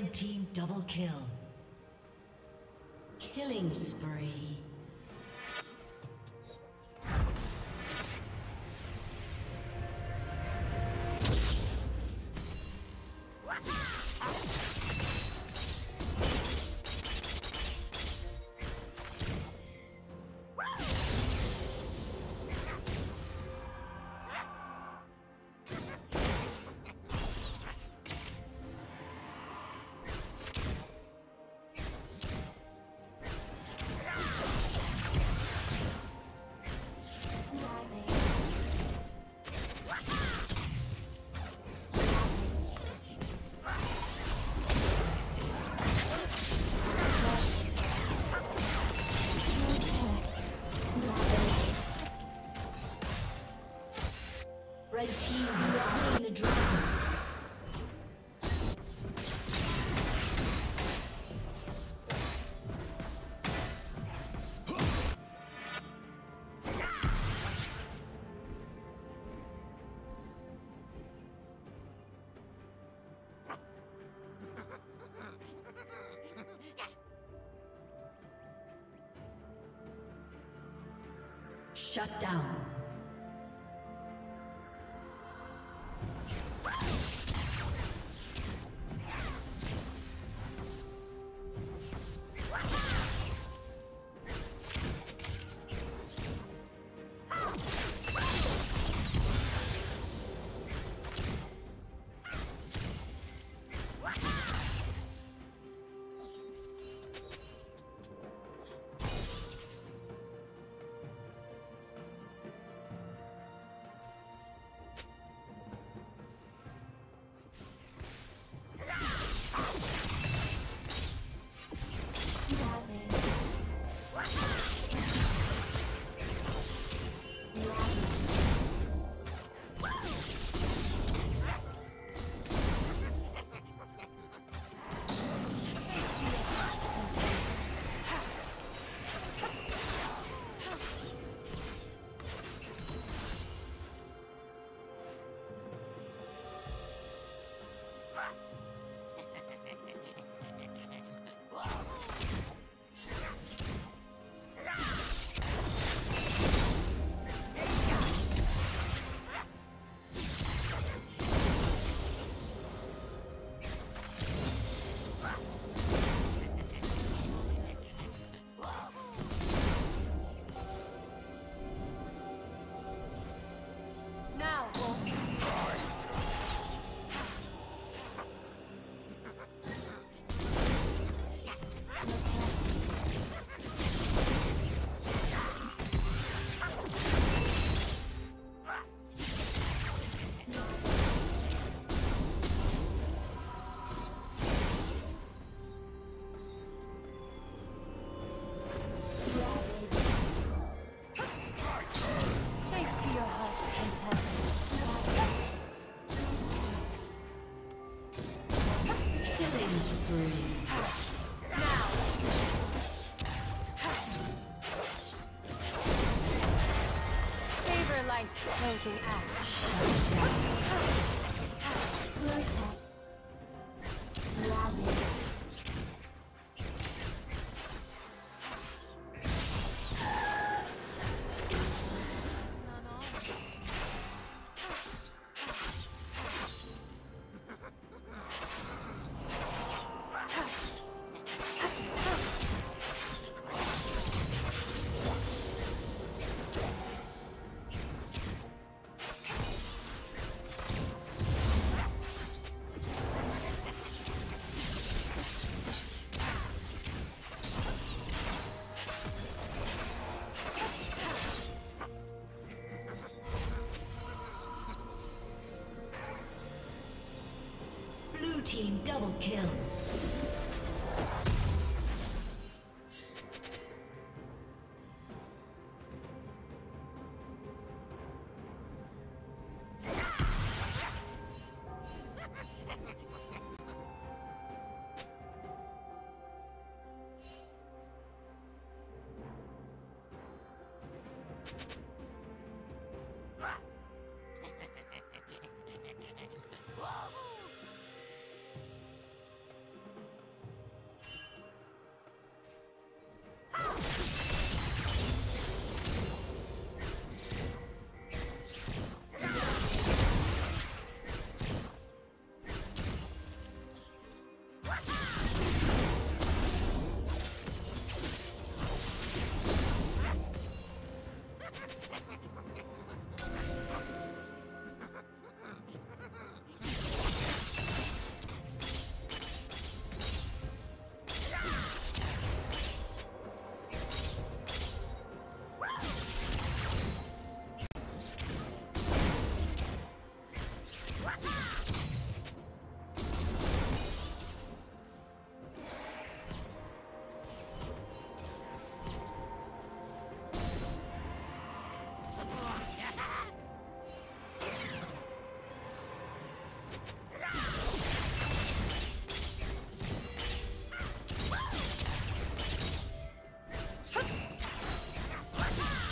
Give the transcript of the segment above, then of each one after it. Red team double kill. Killing spree. Shut down. Closing out. Team double kill.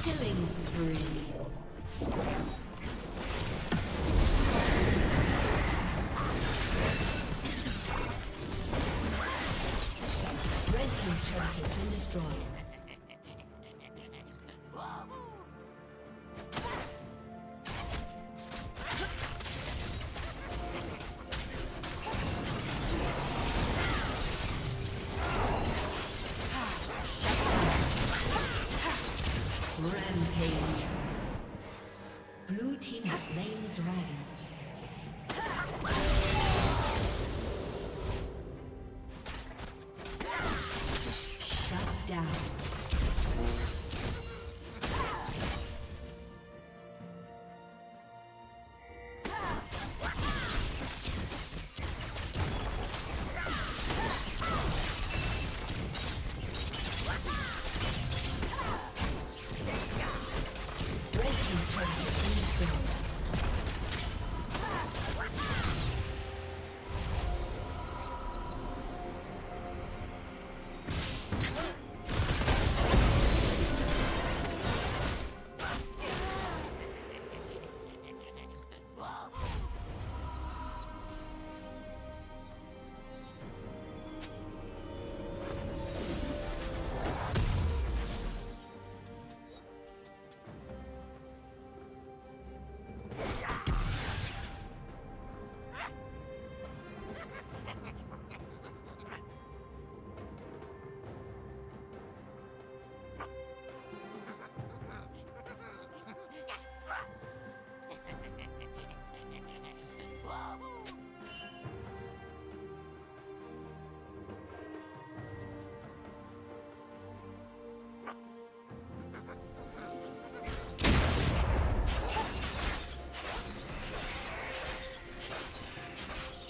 Killing spree. Red team's turret has been destroyed.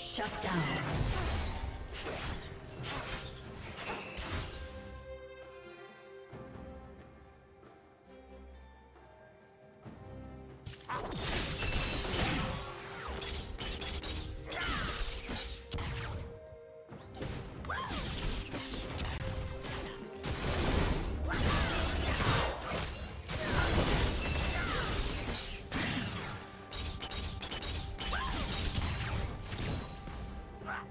Shut down. Wow.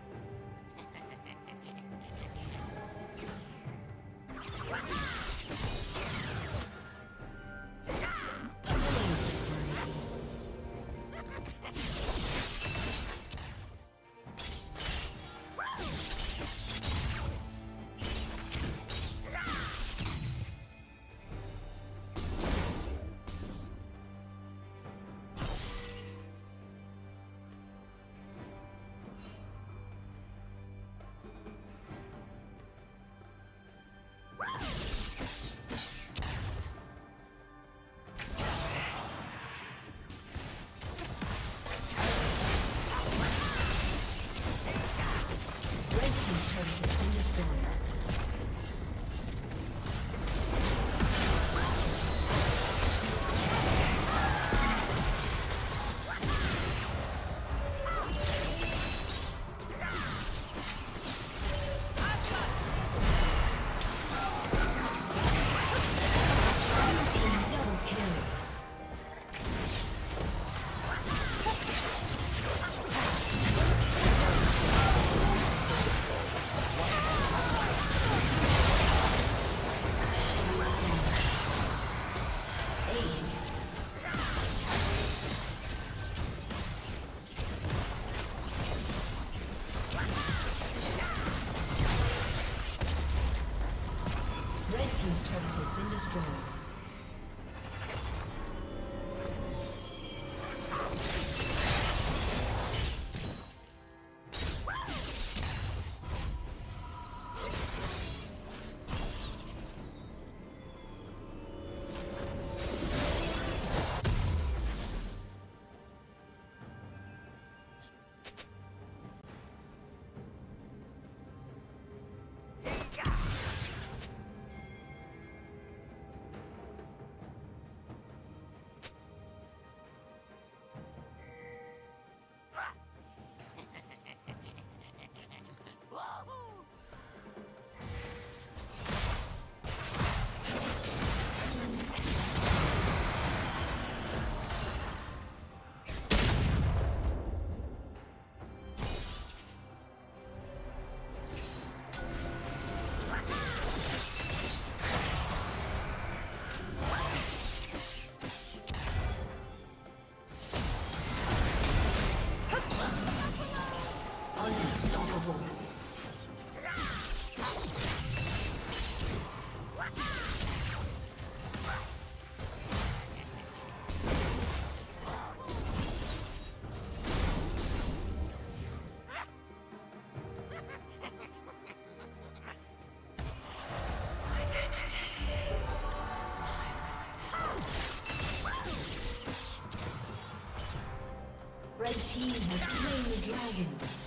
Red team has slain the dragon.